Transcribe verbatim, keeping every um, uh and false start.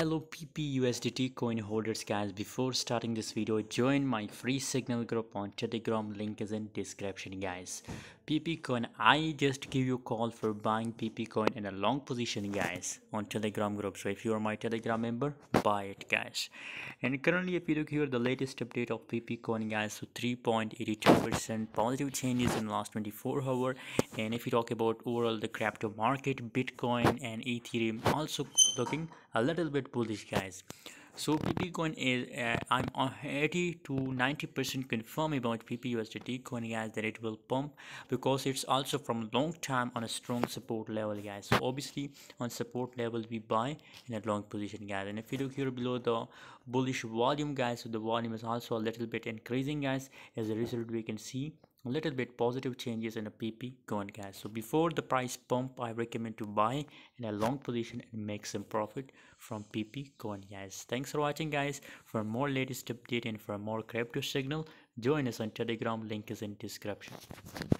Hello P P U S D T coin holders, guys. Before starting this video, join my free signal group on Telegram. Link is in description, guys. P P coin, I just give you call for buying P P coin in a long position, guys, on Telegram group. So if you are my Telegram member, buy it, guys. And currently, if you look here, the latest update of P P coin, guys, so three point eight two percent positive changes in the last twenty-four hours. And if you talk about overall the crypto market, Bitcoin and Ethereum also looking a little bit bullish, guys. So P P coin is uh, I'm eighty to ninety percent confirm about P P U S D T coin, guys, that it will pump because it's also from long time on a strong support level, guys. So obviously on support level we buy in a long position, guys. And if you look here below the bullish volume, guys, so the volume is also a little bit increasing, guys. As a result, we can see a little bit positive changes in a P P coin, guys. So before the price pump, I recommend to buy in a long position and make some profit from P P coin, guys. Thanks for watching, guys. For more latest update and for more crypto signal, join us on Telegram. Link is in description.